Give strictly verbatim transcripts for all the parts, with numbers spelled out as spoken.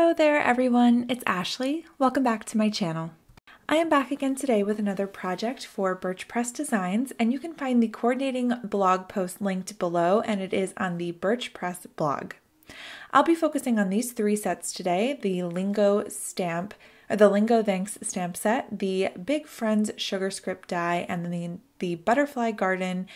Hello there everyone, it's Ashley. Welcome back to my channel. I am back again today with another project for Birch Press Designs, and you can find the coordinating blog post linked below, and it is on the Birch Press blog. I'll be focusing on these three sets today, the Lingo Stamp, or the Lingo Thanks Stamp Set, the Big Friends Sugar Script Die, and then the, the Butterfly Garden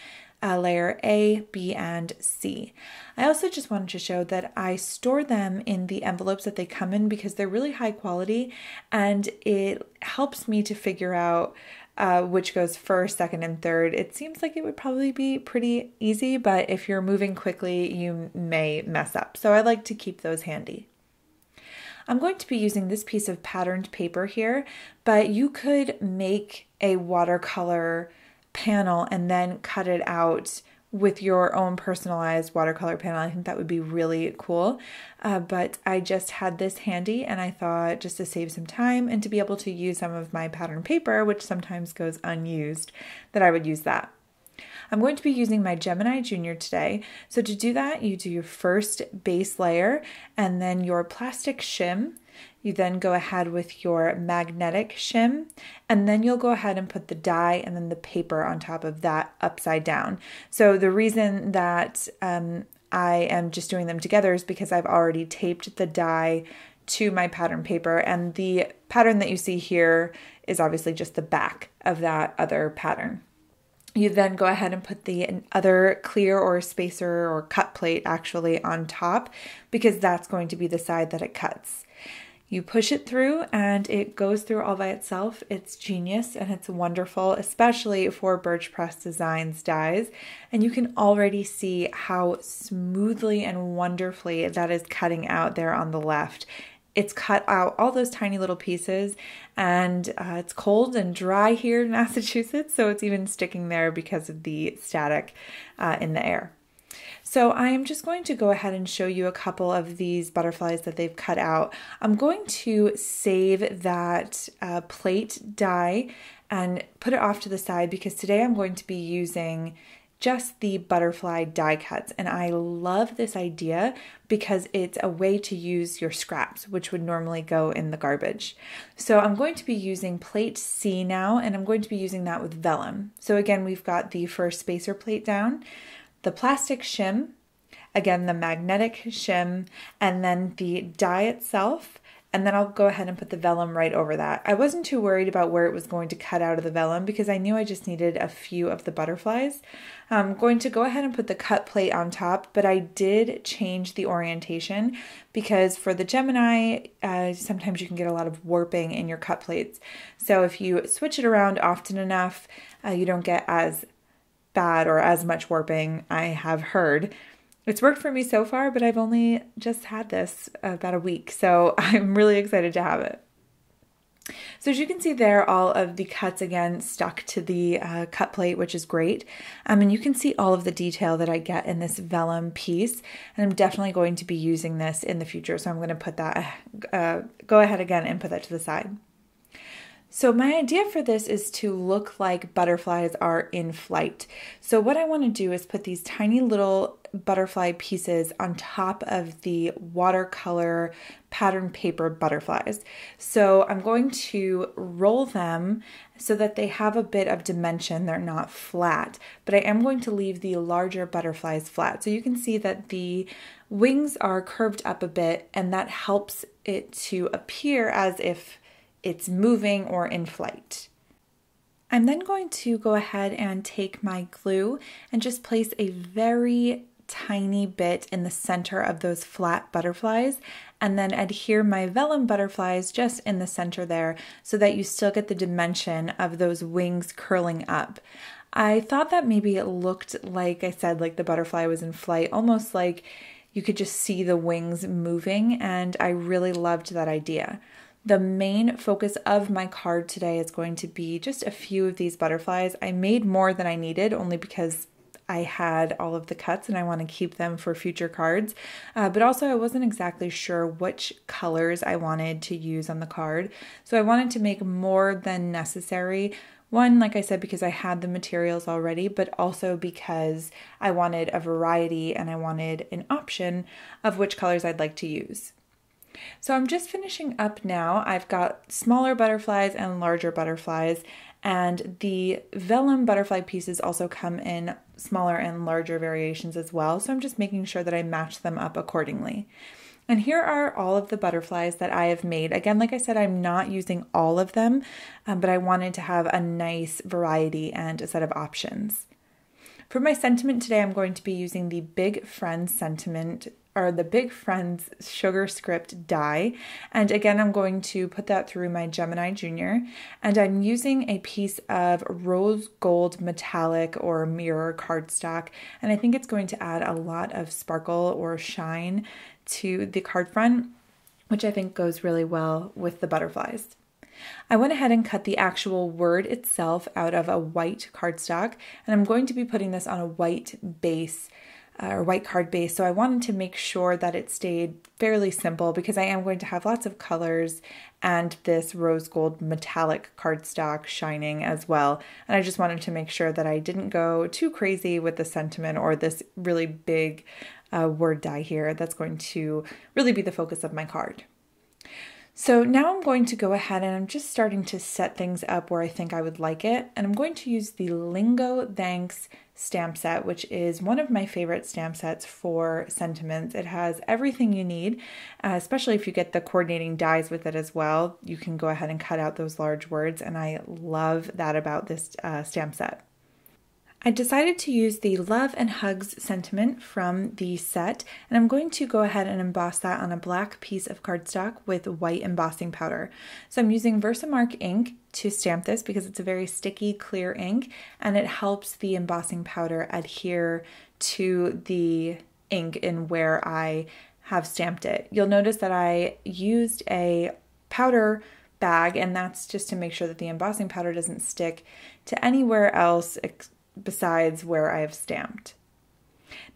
Uh, layer A, B, and C. I also just wanted to show that I store them in the envelopes that they come in because they're really high quality, and it helps me to figure out uh, which goes first, second, and third. It seems like it would probably be pretty easy, but if you're moving quickly, you may mess up. So I like to keep those handy. I'm going to be using this piece of patterned paper here, but you could make a watercolor panel and then cut it out with your own personalized watercolor panel. I think that would be really cool, uh, but I just had this handy and I thought, just to save some time and to be able to use some of my pattern paper, which sometimes goes unused, that I would use that. I'm going to be using my Gemini Junior today. So to do that, you do your first base layer and then your plastic shim. You then go ahead with your magnetic shim, and then you'll go ahead and put the die and then the paper on top of that upside down. So the reason that um, I am just doing them together is because I've already taped the die to my pattern paper, and the pattern that you see here is obviously just the back of that other pattern. You then go ahead and put the other clear or spacer or cut plate actually on top, because that's going to be the side that it cuts. You push it through and it goes through all by itself. It's genius and it's wonderful, especially for Birch Press Designs dies. And you can already see how smoothly and wonderfully that is cutting out there on the left. It's cut out all those tiny little pieces, and uh, it's cold and dry here in Massachusetts, so it's even sticking there because of the static uh, in the air. So I'm just going to go ahead and show you a couple of these butterflies that they've cut out. I'm going to save that uh, plate die and put it off to the side, because today I'm going to be using just the butterfly die cuts. And I love this idea because it's a way to use your scraps, which would normally go in the garbage. So I'm going to be using plate C now, and I'm going to be using that with vellum. So again, we've got the first spacer plate down, the plastic shim, again, the magnetic shim, and then the die itself. And then I'll go ahead and put the vellum right over that. I wasn't too worried about where it was going to cut out of the vellum because I knew I just needed a few of the butterflies. I'm going to go ahead and put the cut plate on top, but I did change the orientation because for the Gemini, uh, sometimes you can get a lot of warping in your cut plates. So if you switch it around often enough, uh, you don't get as bad or as much warping, I have heard. It's worked for me so far, but I've only just had this about a week, so I'm really excited to have it. So as you can see there, all of the cuts again stuck to the uh, cut plate, which is great. Um, and you can see all of the detail that I get in this vellum piece, and I'm definitely going to be using this in the future, so I'm going to put that, uh, go ahead again and put that to the side. So my idea for this is to look like butterflies are in flight. So what I want to do is put these tiny little butterfly pieces on top of the watercolor pattern paper butterflies. So I'm going to roll them so that they have a bit of dimension. They're not flat, but I am going to leave the larger butterflies flat. So you can see that the wings are curved up a bit, and that helps it to appear as if it's moving or in flight. I'm then going to go ahead and take my glue and just place a very tiny bit in the center of those flat butterflies, and then adhere my vellum butterflies just in the center there so that you still get the dimension of those wings curling up. I thought that maybe it looked, like I said, like the butterfly was in flight, almost like you could just see the wings moving, and I really loved that idea. The main focus of my card today is going to be just a few of these butterflies. I made more than I needed only because I had all of the cuts and I want to keep them for future cards, uh, but also I wasn't exactly sure which colors I wanted to use on the card. So I wanted to make more than necessary. One, like I said, because I had the materials already, but also because I wanted a variety and I wanted an option of which colors I'd like to use. So I'm just finishing up now. I've got smaller butterflies and larger butterflies, and the vellum butterfly pieces also come in smaller and larger variations as well. So I'm just making sure that I match them up accordingly. And here are all of the butterflies that I have made. Again, like I said, I'm not using all of them, um, but I wanted to have a nice variety and a set of options. For my sentiment today, I'm going to be using the Big Friends sentiment or the Big Friends Sugar Script Die. And again, I'm going to put that through my Gemini Junior. And I'm using a piece of rose gold metallic or mirror cardstock. And I think it's going to add a lot of sparkle or shine to the card front, which I think goes really well with the butterflies. I went ahead and cut the actual word itself out of a white cardstock, and I'm going to be putting this on a white base uh, or white card base. So I wanted to make sure that it stayed fairly simple because I am going to have lots of colors and this rose gold metallic cardstock shining as well. And I just wanted to make sure that I didn't go too crazy with the sentiment or this really big uh, word die here that's going to really be the focus of my card. So now I'm going to go ahead and I'm just starting to set things up where I think I would like it. And I'm going to use the Lingo Thanks Stamp Set, which is one of my favorite stamp sets for sentiments. It has everything you need, uh, especially if you get the coordinating dies with it as well. You can go ahead and cut out those large words, and I love that about this uh, stamp set. I decided to use the Love and Hugs sentiment from the set, and I'm going to go ahead and emboss that on a black piece of cardstock with white embossing powder. So I'm using Versamark ink to stamp this because it's a very sticky, clear ink, and it helps the embossing powder adhere to the ink in where I have stamped it. You'll notice that I used a powder bag, and that's just to make sure that the embossing powder doesn't stick to anywhere else besides where I have stamped.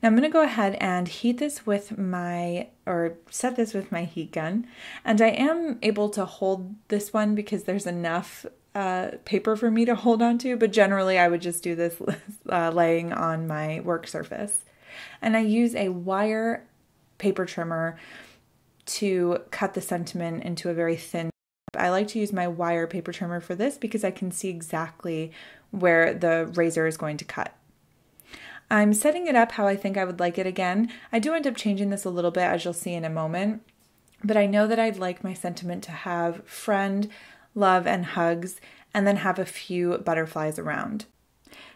Now I'm going to go ahead and heat this with my, or set this with my heat gun. And I am able to hold this one because there's enough uh, paper for me to hold onto, but generally I would just do this uh, laying on my work surface. And I use a wire paper trimmer to cut the sentiment into a very thin. I like to use my wire paper trimmer for this because I can see exactly where the razor is going to cut. I'm setting it up how I think I would like it again. I do end up changing this a little bit, as you'll see in a moment, but I know that I'd like my sentiment to have friend, love, and hugs, and then have a few butterflies around.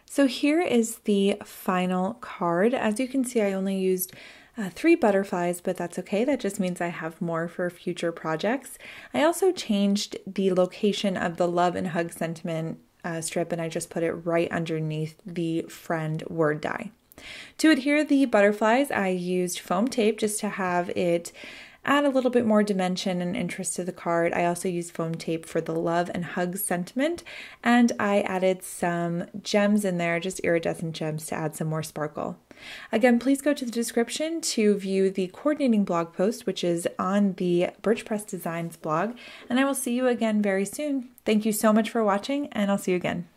So here is the final card. As you can see, I only used Uh, three butterflies, but that's okay. That just means I have more for future projects. I also changed the location of the love and hug sentiment uh, strip, and I just put it right underneath the friend word die. To adhere the butterflies, I used foam tape just to have it add a little bit more dimension and interest to the card. I also used foam tape for the love and hug sentiment, and I added some gems in there, just iridescent gems, to add some more sparkle. Again, please go to the description to view the coordinating blog post, which is on the Birch Press Designs blog, and I will see you again very soon. Thank you so much for watching, and I'll see you again.